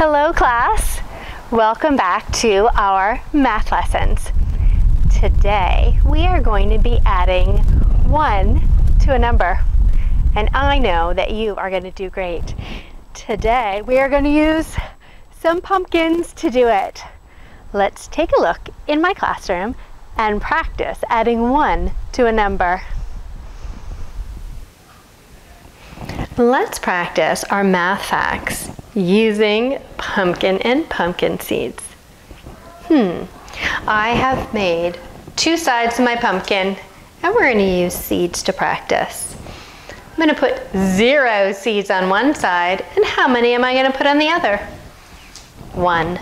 Hello class, welcome back to our math lessons. Today we are going to be adding 1 to a number, and I know that you are going to do great. Today we are going to use some pumpkins to do it. Let's take a look in my classroom and practice adding 1 to a number. Let's practice our math facts using pumpkin and pumpkin seeds. I have made 2 sides of my pumpkin, and we're going to use seeds to practice. I'm going to put 0 seeds on one side, and how many am I going to put on the other? 1.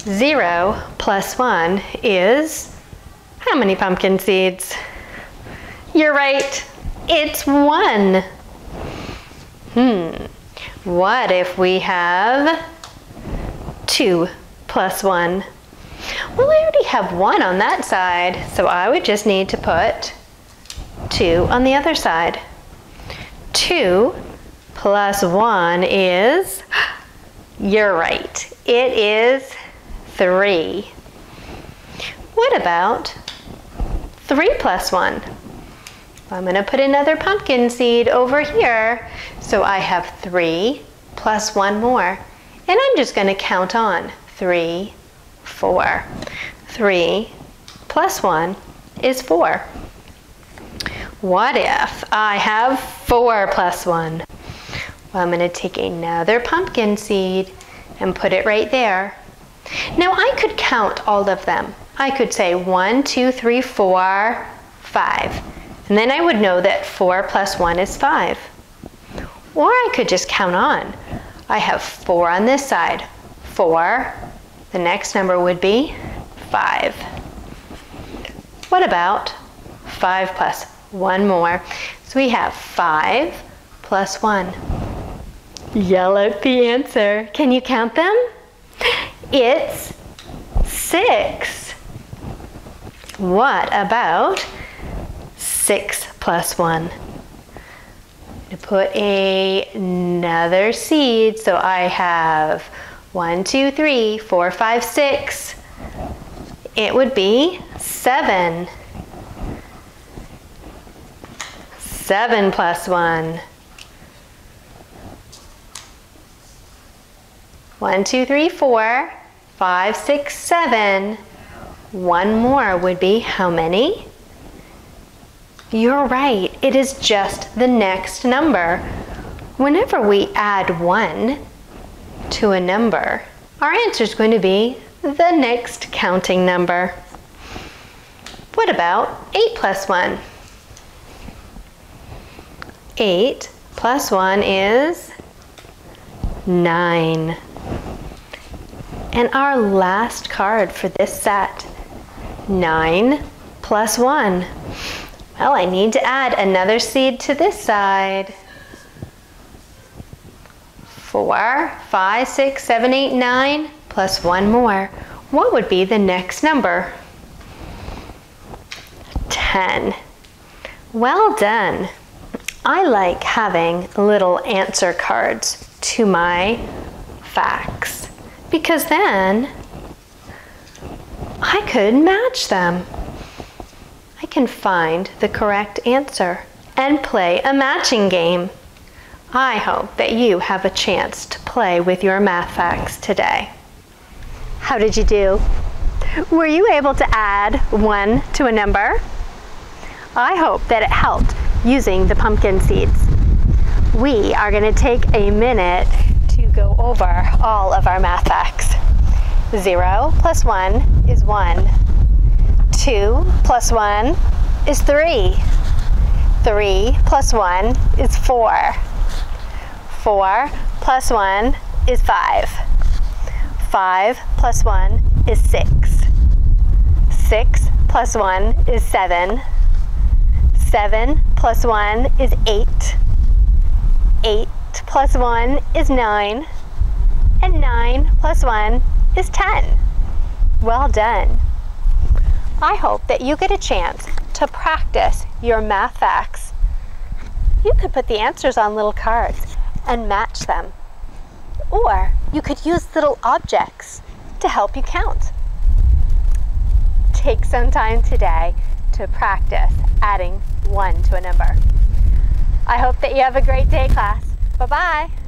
0 plus 1 is how many pumpkin seeds? You're right, it's 1. What if we have 2 plus 1? Well, I already have 1 on that side, so I would just need to put 2 on the other side. 2 plus 1 is, you're right, it is 3. What about 3 plus 1? I'm going to put another pumpkin seed over here. So I have 3 plus 1 more. And I'm just going to count on 3, 4. 3 plus 1 is 4. What if I have 4 plus 1? Well, I'm going to take another pumpkin seed and put it right there. Now I could count all of them. I could say 1, 2, 3, 4, 5. And then I would know that 4 plus 1 is 5. Or I could just count on. I have 4 on this side. 4. The next number would be 5. What about 5 plus 1 more? So we have 5 plus 1. Yell out the answer. Can you count them? It's 6. What about 6 plus 1? To put another seed, so I have 1, 2, 3, 4, 5, 6. It would be 7. 7 plus 1. 1, 2, 3, 4, 5, 6, 7. 1 more would be how many? You're right, it is just the next number. Whenever we add 1 to a number, our answer is going to be the next counting number. What about 8 plus 1? 8 plus 1 is 9. And our last card for this set, 9 plus 1. Well, I need to add another seed to this side. 4, 5, 6, 7, 8, 9, plus 1 more. What would be the next number? 10. Well done. I like having little answer cards to my facts, because then I could match them. I can find the correct answer and play a matching game. I hope that you have a chance to play with your math facts today. How did you do? Were you able to add 1 to a number? I hope that it helped using the pumpkin seeds. We are going to take a minute to go over all of our math facts. 0 plus 1 is 1. 2 plus 1 is 3. 3 plus 1 is 4. 4 plus 1 is 5. 5 plus 1 is 6. 6 plus 1 is 7. 7 plus 1 is 8. 8 plus 1 is 9. And 9 plus 1 is 10. Well done. I hope that you get a chance to practice your math facts. You can put the answers on little cards and match them. Or you could use little objects to help you count. Take some time today to practice adding 1 to a number. I hope that you have a great day, class. Bye-bye.